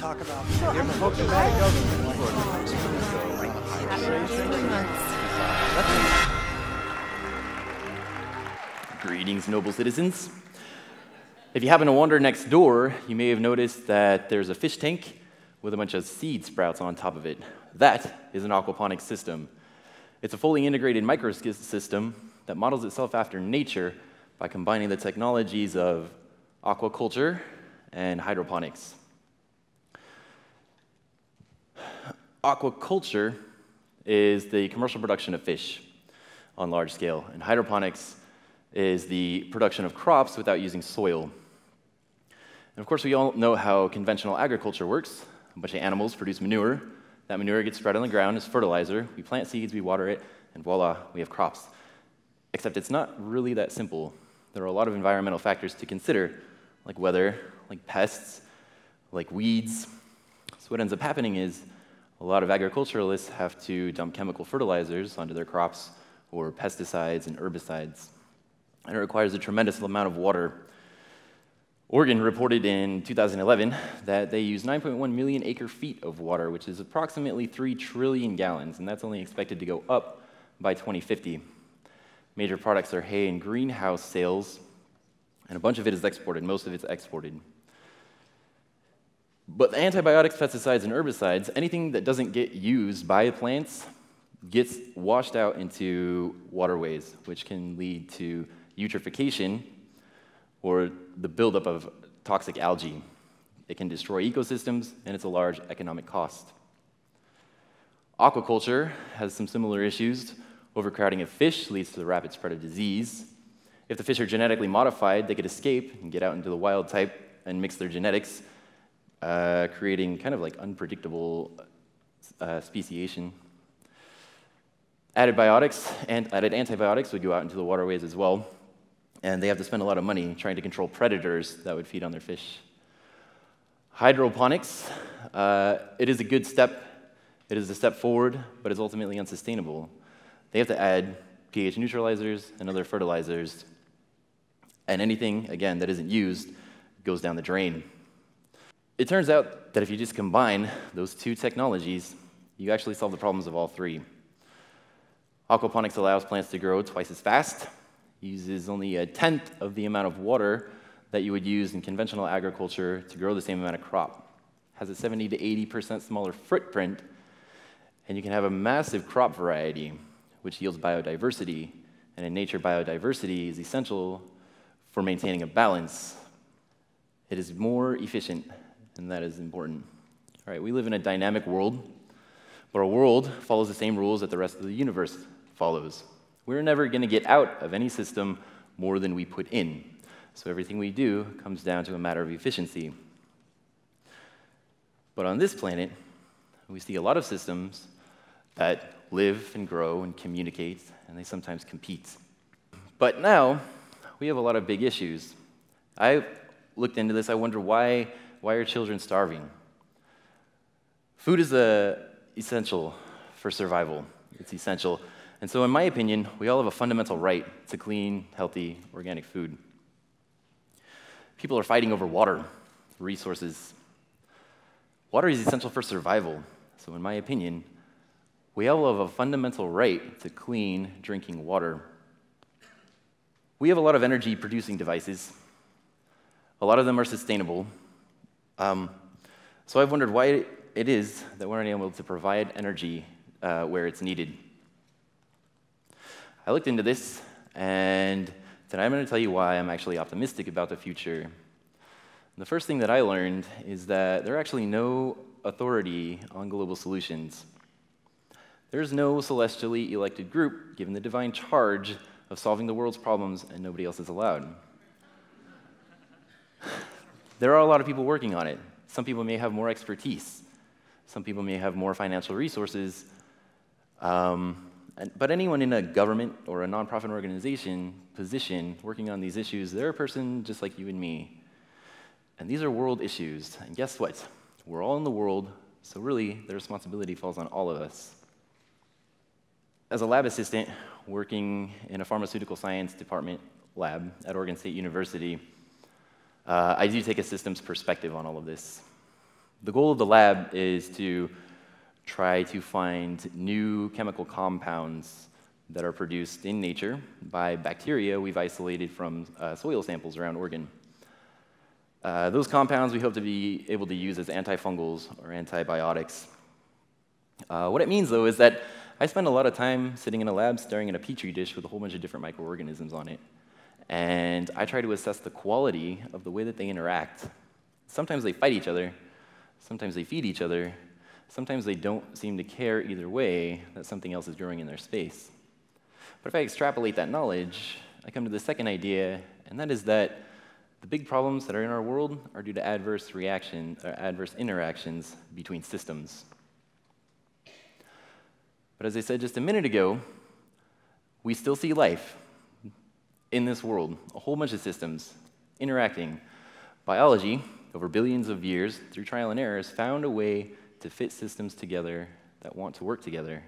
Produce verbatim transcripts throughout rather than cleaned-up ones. talk about. Sure, you ever hope you got to go to the floor? Greetings, noble citizens. If you happen to wander next door, you may have noticed that there's a fish tank with a bunch of seed sprouts on top of it. That is an aquaponics system. It's a fully integrated microsystem that models itself after nature by combining the technologies of aquaculture and hydroponics. Aquaculture is the commercial production of fish on large scale, and hydroponics is the production of crops without using soil. And of course, we all know how conventional agriculture works. A bunch of animals produce manure. That manure gets spread on the ground as fertilizer. We plant seeds, we water it, and voila, we have crops. Except it's not really that simple. There are a lot of environmental factors to consider, like weather, like pests, like weeds. So what ends up happening is a lot of agriculturalists have to dump chemical fertilizers onto their crops or pesticides and herbicides. And it requires a tremendous amount of water. Oregon reported in two thousand eleven that they use nine point one million acre-feet of water, which is approximately three trillion gallons, and that's only expected to go up by twenty fifty. Major products are hay and greenhouse sales, and a bunch of it is exported. Most of it's exported. But the antibiotics, pesticides, and herbicides, anything that doesn't get used by plants gets washed out into waterways, which can lead to eutrophication, or the buildup of toxic algae. It can destroy ecosystems, and it's a large economic cost. Aquaculture has some similar issues. Overcrowding of fish leads to the rapid spread of disease. If the fish are genetically modified, they could escape and get out into the wild type and mix their genetics, uh, creating kind of like unpredictable uh, speciation. Added biotics and added antibiotics would go out into the waterways as well, and they have to spend a lot of money trying to control predators that would feed on their fish. Hydroponics, uh, it is a good step. It is a step forward, but it's ultimately unsustainable. They have to add pH neutralizers and other fertilizers, and anything, again, that isn't used goes down the drain. It turns out that if you just combine those two technologies, you actually solve the problems of all three. Aquaponics allows plants to grow twice as fast, uses only a tenth of the amount of water that you would use in conventional agriculture to grow the same amount of crop, has a seventy to eighty percent smaller footprint, and you can have a massive crop variety, which yields biodiversity. And in nature, biodiversity is essential for maintaining a balance. It is more efficient, and that is important. All right, we live in a dynamic world, but our world follows the same rules that the rest of the universe follows. We're never going to get out of any system more than we put in. So everything we do comes down to a matter of efficiency. But on this planet, we see a lot of systems that live and grow and communicate, and they sometimes compete. But now, we have a lot of big issues. I looked into this. I wonder why, why are children starving? Food is uh, essential for survival. It's essential. And so in my opinion, we all have a fundamental right to clean, healthy, organic food. People are fighting over water, resources. Water is essential for survival. So in my opinion, we all have a fundamental right to clean drinking water. We have a lot of energy-producing devices. A lot of them are sustainable. Um, so I've wondered why it is that we're unable to provide energy uh, where it's needed. I looked into this, and today I'm going to tell you why I'm actually optimistic about the future. And the first thing that I learned is that there are actually no authority on global solutions. There is no celestially elected group given the divine charge of solving the world's problems, and nobody else is allowed. There are a lot of people working on it. Some people may have more expertise. Some people may have more financial resources. Um, But anyone in a government or a nonprofit organization position working on these issues, they're a person just like you and me. And these are world issues. And guess what? We're all in the world, so really, the responsibility falls on all of us. As a lab assistant working in a pharmaceutical science department lab at Oregon State University, uh, I do take a systems perspective on all of this. The goal of the lab is to try to find new chemical compounds that are produced in nature by bacteria we've isolated from uh, soil samples around Oregon. Uh, those compounds we hope to be able to use as antifungals or antibiotics. Uh, what it means, though, is that I spend a lot of time sitting in a lab staring at a petri dish with a whole bunch of different microorganisms on it. And I try to assess the quality of the way that they interact. Sometimes they fight each other. Sometimes they feed each other. Sometimes they don't seem to care either way that something else is growing in their space. But if I extrapolate that knowledge, I come to the second idea, and that is that the big problems that are in our world are due to adverse reaction, or adverse interactions between systems. But as I said just a minute ago, we still see life in this world, a whole bunch of systems interacting. Biology, over billions of years, through trial and error, has found a way to fit systems together that want to work together,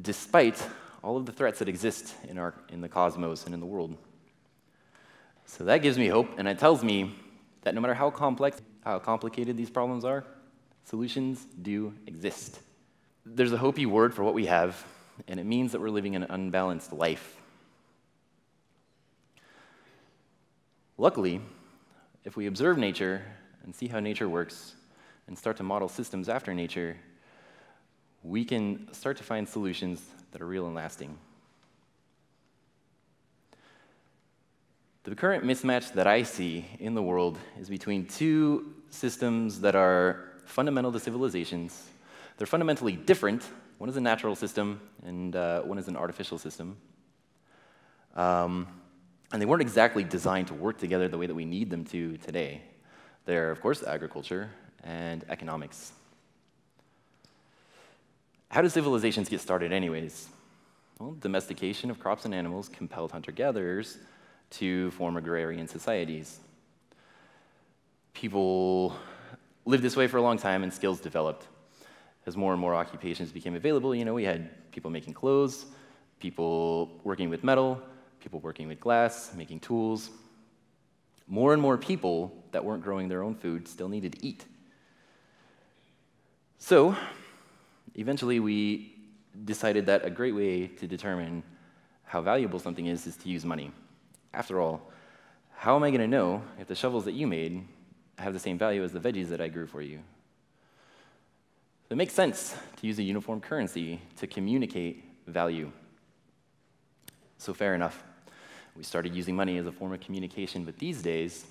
despite all of the threats that exist in, our, in the cosmos and in the world. So that gives me hope, and it tells me that no matter how complex, how complicated these problems are, solutions do exist. There's a Hopi word for what we have, and it means that we're living an unbalanced life. Luckily, if we observe nature and see how nature works and start to model systems after nature, we can start to find solutions that are real and lasting. The current mismatch that I see in the world is between two systems that are fundamental to civilizations. They're fundamentally different. One is a natural system, and uh, one is an artificial system. Um, and they weren't exactly designed to work together the way that we need them to today. They're, of course, agriculture and economics. How do civilizations get started anyways? Well, domestication of crops and animals compelled hunter-gatherers to form agrarian societies. People lived this way for a long time, and skills developed. As more and more occupations became available, you know, we had people making clothes, people working with metal, people working with glass, making tools. More and more people that weren't growing their own food still needed to eat. So, eventually we decided that a great way to determine how valuable something is is to use money. After all, how am I going to know if the shovels that you made have the same value as the veggies that I grew for you? It makes sense to use a uniform currency to communicate value. So fair enough. We started using money as a form of communication, but these days,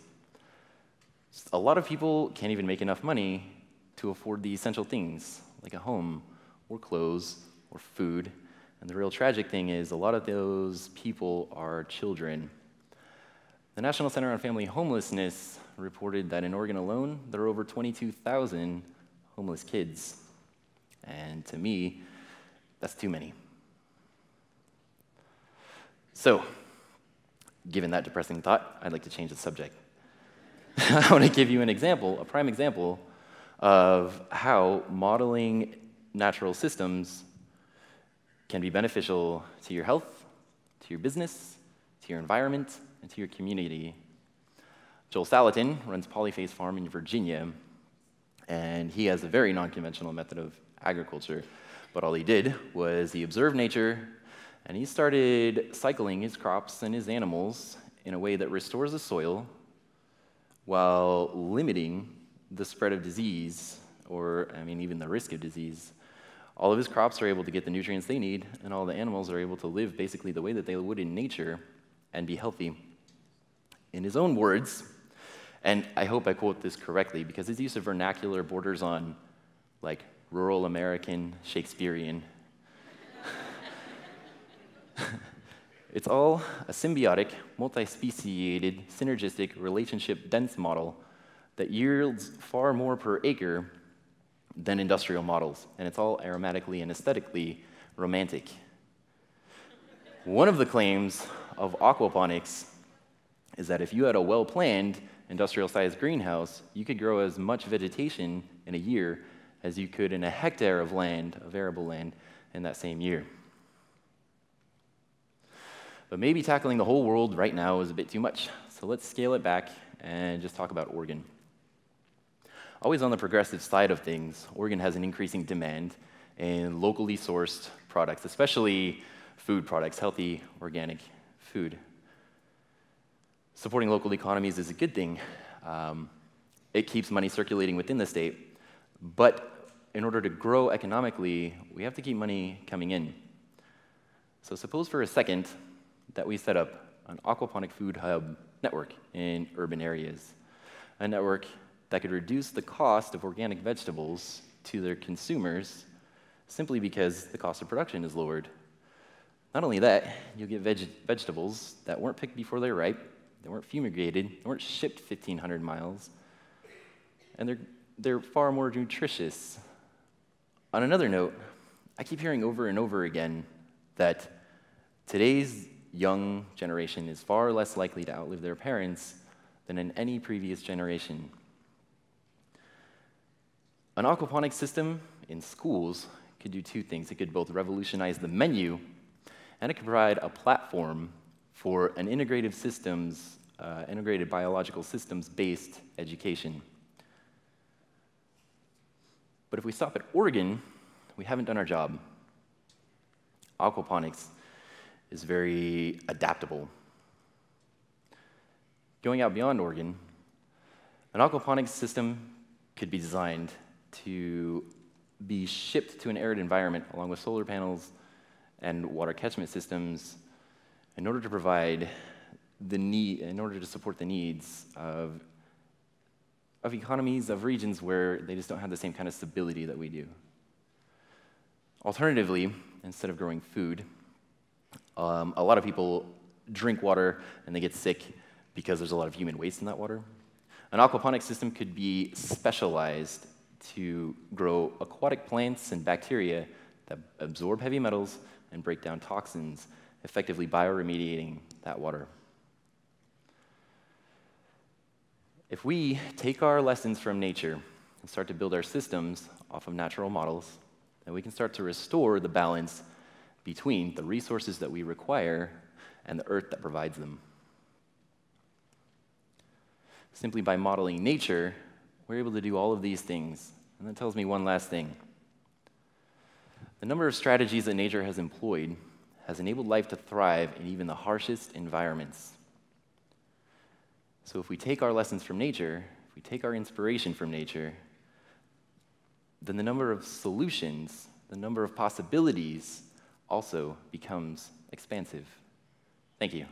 a lot of people can't even make enough money to afford the essential things, like a home, or clothes, or food. And the real tragic thing is a lot of those people are children. The National Center on Family Homelessness reported that in Oregon alone, there are over twenty-two thousand homeless kids. And to me, that's too many. So, given that depressing thought, I'd like to change the subject. I want to give you an example, a prime example, of how modeling natural systems can be beneficial to your health, to your business, to your environment, and to your community. Joel Salatin runs Polyface Farm in Virginia, and he has a very non-conventional method of agriculture. But all he did was he observed nature, and he started cycling his crops and his animals in a way that restores the soil while limiting the spread of disease, or, I mean, even the risk of disease. All of his crops are able to get the nutrients they need, and all the animals are able to live basically the way that they would in nature and be healthy. In his own words, and I hope I quote this correctly, because his use of vernacular borders on, like, rural American Shakespearean. It's all a symbiotic, multi-speciated, synergistic, relationship-dense model that yields far more per acre than industrial models, and it's all aromatically and aesthetically romantic. One of the claims of aquaponics is that if you had a well-planned industrial-sized greenhouse, you could grow as much vegetation in a year as you could in a hectare of land, of arable land, in that same year. But maybe tackling the whole world right now is a bit too much, so let's scale it back and just talk about Oregon. Always on the progressive side of things, Oregon has an increasing demand in locally sourced products, especially food products, healthy organic food. Supporting local economies is a good thing. Um, it keeps money circulating within the state, but in order to grow economically, we have to keep money coming in. So suppose for a second that we set up an aquaponic food hub network in urban areas, a network that could reduce the cost of organic vegetables to their consumers simply because the cost of production is lowered. Not only that, you'll get veg vegetables that weren't picked before they're ripe, they weren't fumigated, they weren't shipped fifteen hundred miles, and they're, they're far more nutritious. On another note, I keep hearing over and over again that today's young generation is far less likely to outlive their parents than in any previous generation. An aquaponic system in schools could do two things. It could both revolutionize the menu, and it could provide a platform for an integrative systems, uh, integrated biological systems-based education. But if we stop at Oregon, we haven't done our job. Aquaponics is very adaptable. Going out beyond Oregon, an aquaponics system could be designed to be shipped to an arid environment along with solar panels and water catchment systems in order to provide the need, in order to support the needs of, of economies, of regions where they just don't have the same kind of stability that we do. Alternatively, instead of growing food, um, a lot of people drink water and they get sick because there's a lot of human waste in that water. An aquaponic system could be specialized to grow aquatic plants and bacteria that absorb heavy metals and break down toxins, effectively bioremediating that water. If we take our lessons from nature and start to build our systems off of natural models, then we can start to restore the balance between the resources that we require and the earth that provides them. Simply by modeling nature, we're able to do all of these things. And that tells me one last thing. The number of strategies that nature has employed has enabled life to thrive in even the harshest environments. So if we take our lessons from nature, if we take our inspiration from nature, then the number of solutions, the number of possibilities also becomes expansive. Thank you.